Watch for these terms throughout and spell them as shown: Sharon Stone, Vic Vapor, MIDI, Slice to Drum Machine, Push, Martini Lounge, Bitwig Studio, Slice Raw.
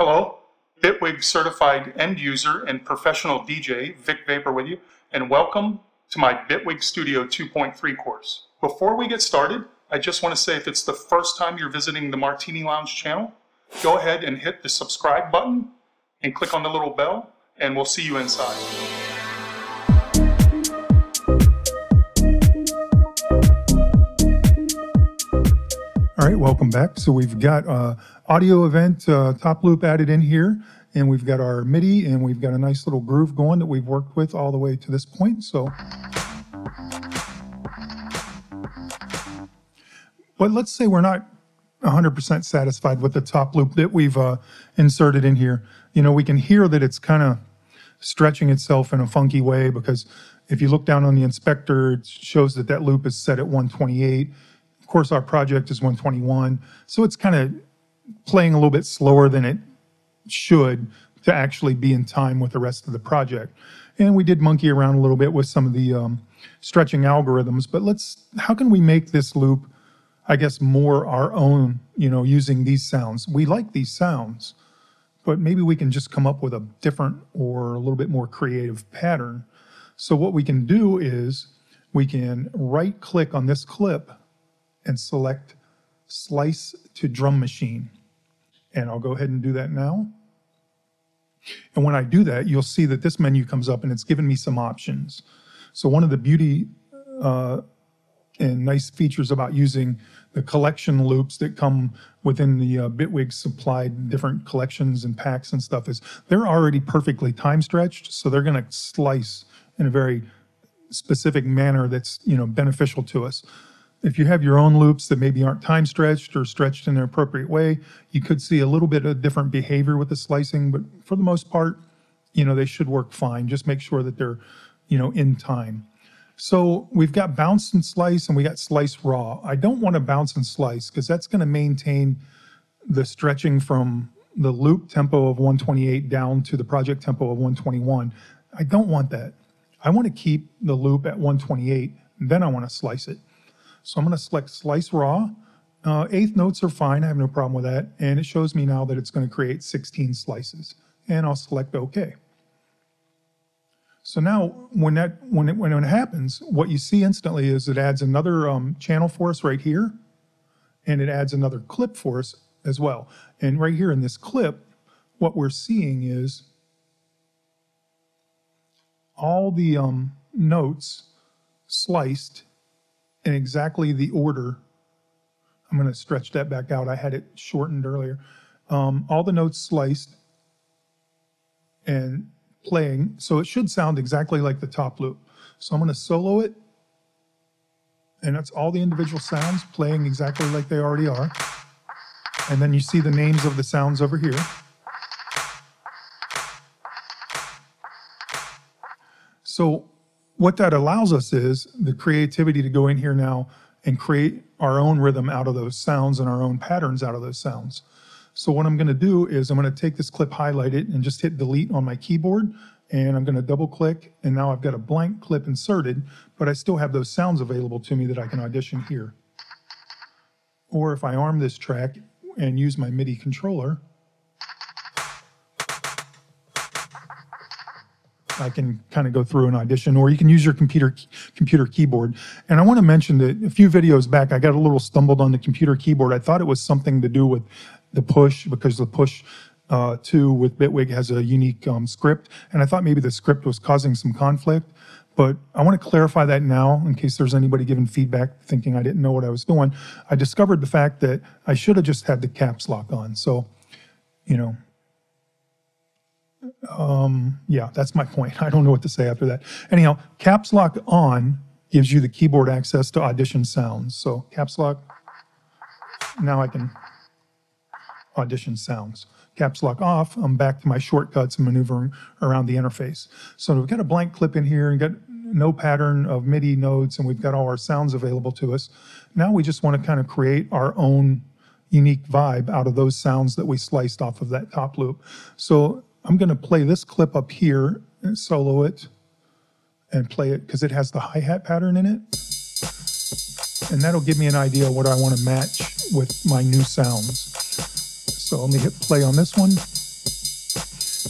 Hello, Bitwig certified end user and professional DJ Vic Vapor with you, and welcome to my Bitwig Studio 2.3 course. Before we get started, I just want to say if it's the first time you're visiting the Martini Lounge channel, go ahead and hit the subscribe button and click on the little bell, and we'll see you inside. All right, welcome back. So we've got audio event, top loop added in here, and we've got our MIDI, and we've got a nice little groove going that we've worked with all the way to this point. So, but let's say we're not 100% satisfied with the top loop that we've inserted in here. You know, we can hear that it's kind of stretching itself in a funky way, because if you look down on the inspector, it shows that that loop is set at 128. Of course, our project is 121, so it's kind of playing a little bit slower than it should to actually be in time with the rest of the project. And we did monkey around a little bit with some of the stretching algorithms, but how can we make this loop, I guess, more our own, you know, using these sounds? We like these sounds, but maybe we can just come up with a different or a little bit more creative pattern. So what we can do is we can right-click on this clip and select Slice to Drum Machine. And I'll go ahead and do that now. And when I do that, you'll see that this menu comes up and it's given me some options. So one of the beauty and nice features about using the collection loops that come within the Bitwig supplied different collections and packs and stuff is they're already perfectly time stretched. So they're gonna slice in a very specific manner that's, you know, beneficial to us. If you have your own loops that maybe aren't time stretched or stretched in an appropriate way, you could see a little bit of different behavior with the slicing, but for the most part, you know, they should work fine. Just make sure that they're, you know, in time. So we've got bounce and slice, and we got slice raw. I don't want to bounce and slice because that's going to maintain the stretching from the loop tempo of 128 down to the project tempo of 121. I don't want that. I want to keep the loop at 128, and then I want to slice it. So I'm going to select Slice Raw. Eighth notes are fine. I have no problem with that. And it shows me now that it's going to create 16 slices. And I'll select OK. So now when it happens, what you see instantly is it adds another channel for us right here. And it adds another clip for us as well. And right here in this clip, what we're seeing is all the notes sliced in exactly the order. I'm going to stretch that back out. I had it shortened earlier. All the notes sliced and playing. So it should sound exactly like the top loop. So I'm going to solo it. And that's all the individual sounds playing exactly like they already are. And then you see the names of the sounds over here. So what that allows us is the creativity to go in here now and create our own rhythm out of those sounds and our own patterns out of those sounds. So what I'm going to do is I'm going to take this clip, highlight it, and just hit delete on my keyboard. And I'm going to double click. And now I've got a blank clip inserted, but I still have those sounds available to me that I can audition here. Or if I arm this track and use my MIDI controller, I can kind of go through an audition, or you can use your computer keyboard. And I want to mention that a few videos back, I got a little stumbled on the computer keyboard. I thought it was something to do with the Push, because the Push 2 with Bitwig has a unique script. And I thought maybe the script was causing some conflict. But I want to clarify that now in case there's anybody giving feedback thinking I didn't know what I was doing. I discovered the fact that I should have just had the caps lock on. So, you know, yeah, that's my point. I don't know what to say after that. Anyhow, caps lock on gives you the keyboard access to audition sounds. So caps lock, now I can audition sounds. Caps lock off, I'm back to my shortcuts and maneuvering around the interface. So we've got a blank clip in here and got no pattern of MIDI notes, and we've got all our sounds available to us. Now we just want to kind of create our own unique vibe out of those sounds that we sliced off of that top loop. So I'm going to play this clip up here and solo it and play it because it has the hi-hat pattern in it. And that'll give me an idea of what I want to match with my new sounds. So let me hit play on this one.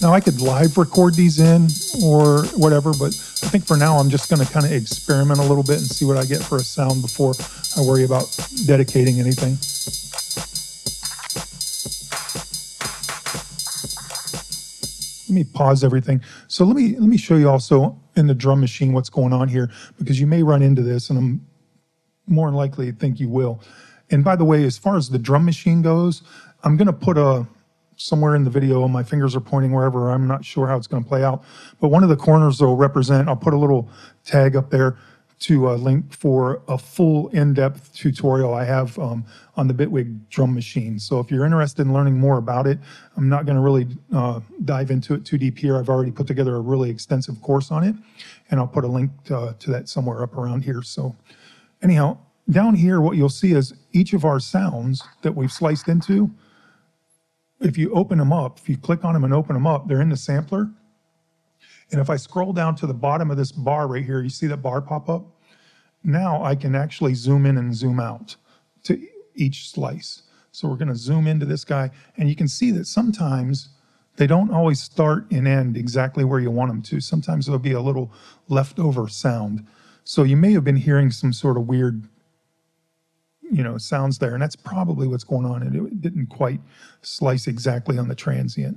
Now I could live record these in or whatever, but I think for now I'm just going to kind of experiment a little bit and see what I get for a sound before I worry about dedicating anything. Let me pause everything. So let me show you also in the drum machine what's going on here, because you may run into this, and I'm more than likely think you will. And by the way, as far as the drum machine goes, I'm going to put somewhere in the video, my fingers are pointing wherever, I'm not sure how it's going to play out, but one of the corners will represent, I'll put a little tag up there to a link for a full in-depth tutorial I have on the Bitwig drum machine. So if you're interested in learning more about it, I'm not going to really dive into it too deep here. I've already put together a really extensive course on it, and I'll put a link to that somewhere up around here. So anyhow, down here what you'll see is each of our sounds that we've sliced into. If you open them up, if you click on them and open them up, they're in the sampler. And if I scroll down to the bottom of this bar right here, you see that bar pop up? Now I can actually zoom in and zoom out to each slice. So we're going to zoom into this guy, and you can see that sometimes they don't always start and end exactly where you want them to. Sometimes there'll be a little leftover sound. So you may have been hearing some sort of weird, you know, sounds there, and that's probably what's going on, and it didn't quite slice exactly on the transient.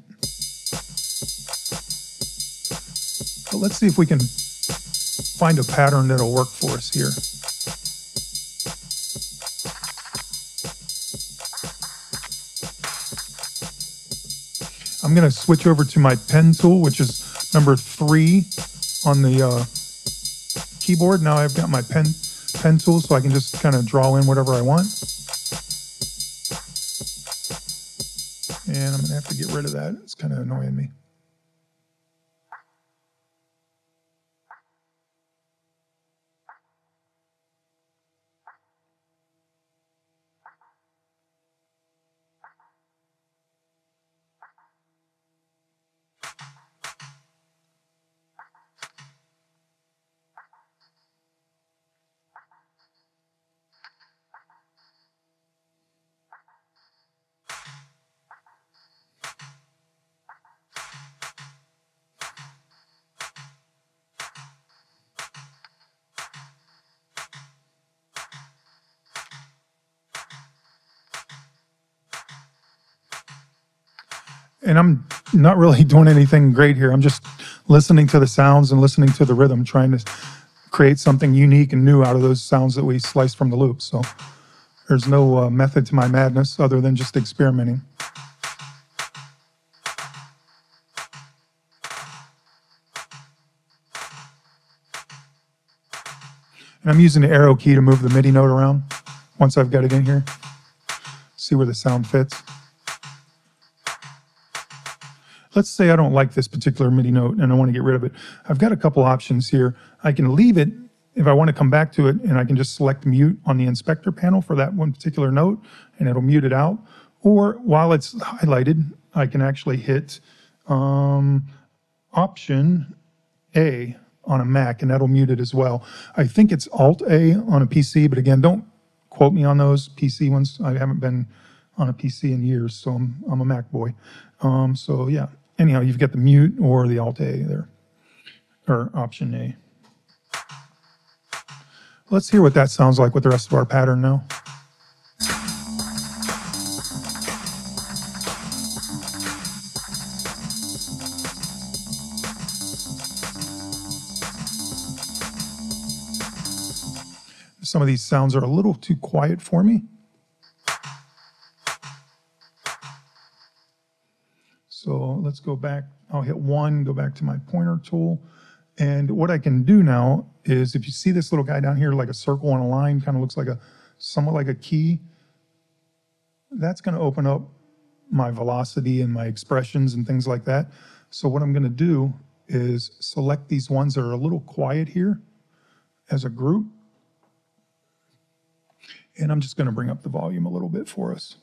But let's see if we can find a pattern that'll work for us here. I'm going to switch over to my pen tool, which is number 3 on the keyboard. Now I've got my pen tool, so I can just kind of draw in whatever I want. And I'm going to have to get rid of that. It's kind of annoying me. And I'm not really doing anything great here. I'm just listening to the sounds and listening to the rhythm, trying to create something unique and new out of those sounds that we sliced from the loop. So there's no method to my madness other than just experimenting. And I'm using the arrow key to move the MIDI note around once I've got it in here. See where the sound fits. Let's say I don't like this particular MIDI note and I want to get rid of it. I've got a couple options here. I can leave it if I want to come back to it, and I can just select mute on the inspector panel for that one particular note, and it'll mute it out. Or while it's highlighted, I can actually hit Option A on a Mac, and that'll mute it as well. I think it's Alt A on a PC, but again, don't quote me on those PC ones. I haven't been on a PC in years, so I'm a Mac boy. So yeah. Anyhow, you've got the mute or the Alt A there, or Option A. Let's hear what that sounds like with the rest of our pattern now. Some of these sounds are a little too quiet for me. So let's go back, I'll hit 1, go back to my pointer tool. And what I can do now is, if you see this little guy down here, like a circle and a line, kind of looks like somewhat like a key, that's gonna open up my velocity and my expressions and things like that. So what I'm gonna do is select these ones that are a little quiet here as a group. And I'm just gonna bring up the volume a little bit for us.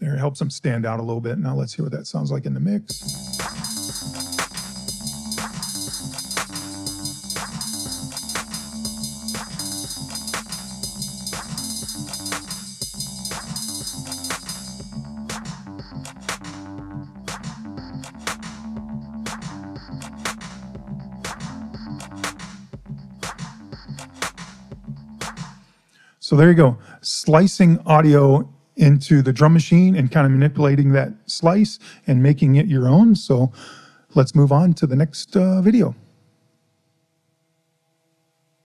There, it helps them stand out a little bit. Now let's hear what that sounds like in the mix. So there you go, slicing audio into the drum machine and kind of manipulating that slice and making it your own. So let's move on to the next video.